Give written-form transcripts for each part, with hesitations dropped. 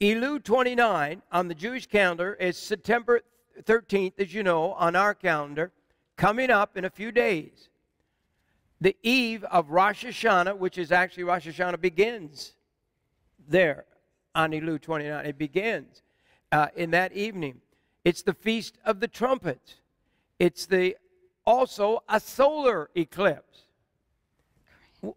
Elul 29 on the Jewish calendar is September 13th, as you know, on our calendar, coming up in a few days. The eve of Rosh Hashanah, which is actually Rosh Hashanah, begins there on Elul 29. It begins in that evening. It's the Feast of the Trumpets. It's also a solar eclipse.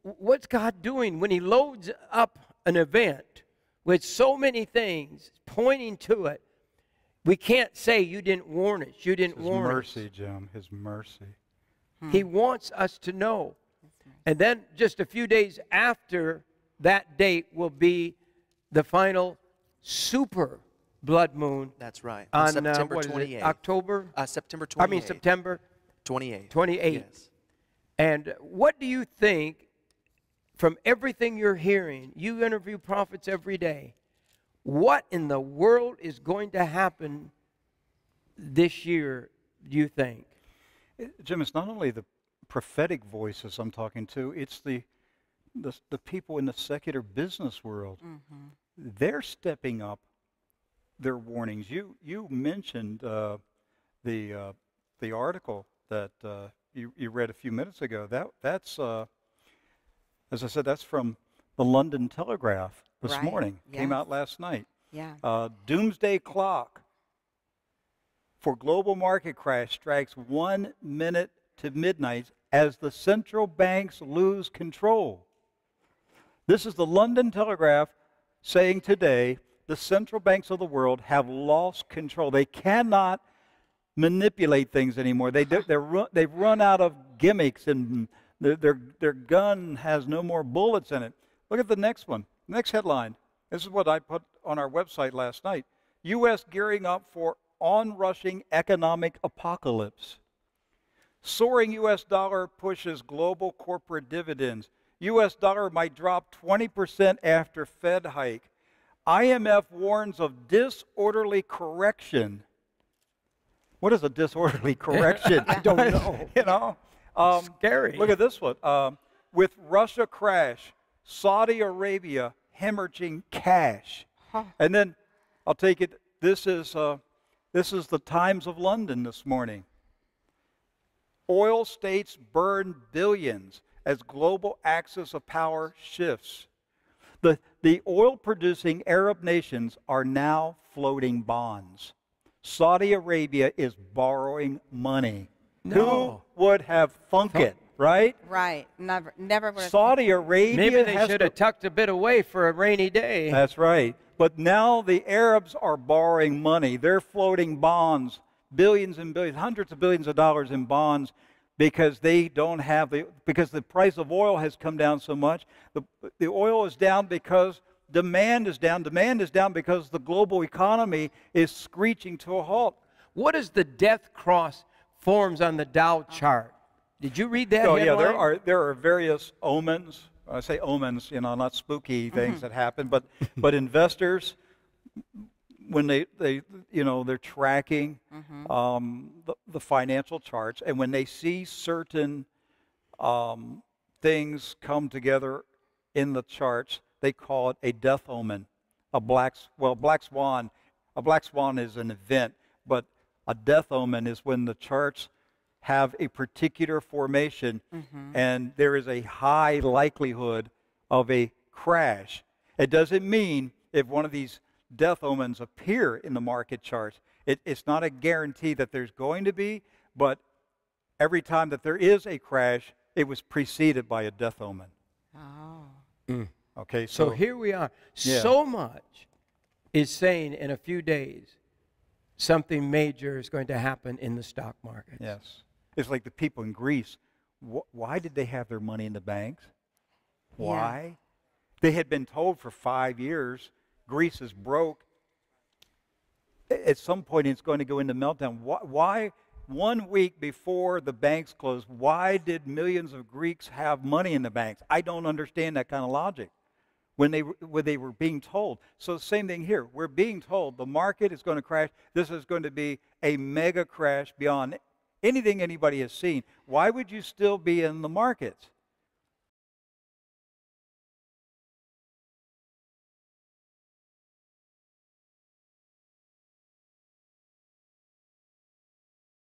What's God doing when he loads up an event with so many things pointing to it? We can't say you didn't warn us. You didn't warn us. His mercy, Jim. His mercy. He wants us to know. And then just a few days after that date will be the final super blood moon. That's right. On September 28th. September 28th. 28th. Yes. And what do you think, from everything you're hearing, you interview prophets every day, what in the world is going to happen this year, do you think? Jim, it's not only the prophetic voices I'm talking to, it's the people in the secular business world. Mm-hmm. They're stepping up their warnings. You mentioned the article that you read a few minutes ago. That's as I said, that's from the London Telegraph this morning. Yes. Came out last night. Yeah. Doomsday Clock for global market crash strikes 1 minute to midnight as the central banks lose control. This is the London Telegraph saying today the central banks of the world have lost control. They cannot manipulate things anymore. They've run out of gimmicks, and their gun has no more bullets in it. Look at the next one. Next headline. This is what I put on our website last night. U.S. gearing up for onrushing economic apocalypse. Soaring U.S. dollar pushes global corporate dividends. U.S. dollar might drop 20% after Fed hike. IMF warns of disorderly correction. What is a disorderly correction? I don't know. You know? Scary. Look at this one. With Russia crash, Saudi Arabia hemorrhaging cash. Huh. And then I'll take it, this is the Times of London this morning. Oil states burn billions as global axis of power shifts. The oil-producing Arab nations are now floating bonds. Saudi Arabia is borrowing money. No. Who would have thunk it, right? Right. Never would have. Saudi Arabia. Maybe they should have tucked a bit away for a rainy day. That's right. But now the Arabs are borrowing money. They're floating bonds, billions and billions, hundreds of billions of dollars in bonds, because they don't have because the price of oil has come down so much. The oil is down because demand is down. Demand is down because the global economy is screeching to a halt. What is the death cross forms on the Dow chart? Did you read that? Oh, headline? Yeah, there are various omens. I say omens, you know, not spooky things that happen, but investors, when they're tracking the financial charts, and when they see certain things come together in the charts, they call it a death omen, black swan. A black swan is an event, but a death omen is when the charts have a particular formation and there is a high likelihood of a crash. It doesn't mean if one of these death omens appear in the market charts, it's not a guarantee that there's going to be, but every time that there is a crash, it was preceded by a death omen. Oh. Mm. Okay, so here we are. Yeah. So much is saying in a few days something major is going to happen in the stock market. Yes. It's like the people in Greece. Why did they have their money in the banks? Why? Yeah. They had been told for 5 years, Greece is broke. At some point, it's going to go into meltdown. Why 1 week before the banks closed, why did millions of Greeks have money in the banks? I don't understand that kind of logic when they were being told. So same thing here. We're being told the market is going to crash. This is going to be a mega crash beyond anything anybody has seen. Why would you still be in the markets?